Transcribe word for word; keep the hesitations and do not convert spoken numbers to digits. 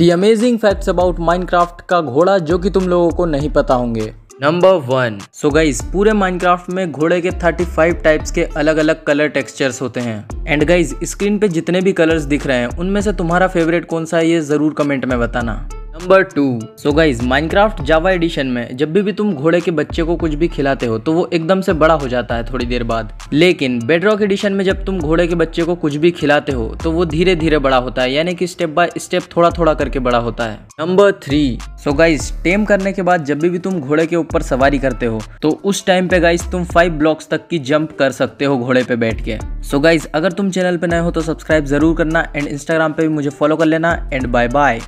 Three amazing facts about Minecraft का घोड़ा जो कि तुम लोगों को नहीं पता होंगे। नंबर वन, सो गाइज पूरे माइनक्राफ्ट में घोड़े के पैंतीस टाइप्स के अलग अलग कलर टेक्सचर्स होते हैं। एंड गाइज स्क्रीन पे जितने भी कलर्स दिख रहे हैं उनमें से तुम्हारा फेवरेट कौन सा है ये जरूर कमेंट में बताना। Number two, so guys Minecraft Java edition में जब भी, भी तुम घोड़े के बच्चे को कुछ भी खिलाते हो तो वो एकदम से बड़ा हो जाता है थोड़ी देर बाद, लेकिन बेडरॉक एडिशन में जब तुम घोड़े के बच्चे को कुछ भी खिलाते हो तो वो धीरे धीरे बड़ा होता है, यानी कि स्टेप बाय स्टेप थोड़ा थोड़ा करके बड़ा होता है। Number three, so guys tame करने के बाद जब भी, भी तुम घोड़े के ऊपर सवारी करते हो तो उस टाइम पे गाइज तुम फाइव ब्लॉक्स तक की जंप कर सकते हो घोड़े पे बैठ के। सो गाइज अगर तुम चैनल पे नए हो तो सब्सक्राइब जरूर करना एंड इंस्टाग्राम पे भी मुझे फॉलो कर लेना। And bye bye.